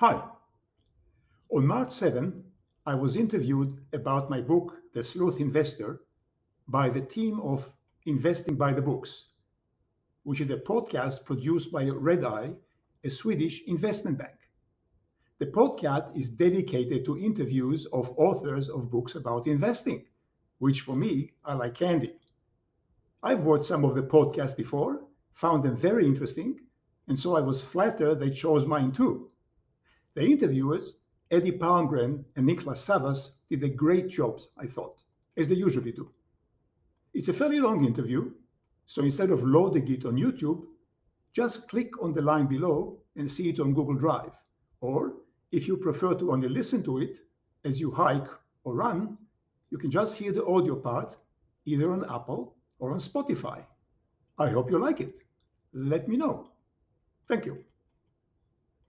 Hi. On March 7, I was interviewed about my book, The Sleuth Investor, by the team of Investing by the Books, which is a podcast produced by Red Eye, a Swedish investment bank. The podcast is dedicated to interviews of authors of books about investing, which for me are like candy. I've watched some of the podcasts before, found them very interesting, and so I was flattered they chose mine too. The interviewers, Eddie Palmgren and Niklas Savas, did a great job, I thought, as they usually do. It's a fairly long interview, so instead of loading it on YouTube, just click on the line below and see it on Google Drive. Or, if you prefer to only listen to it as you hike or run, you can just hear the audio part, either on Apple or on Spotify. I hope you like it. Let me know. Thank you.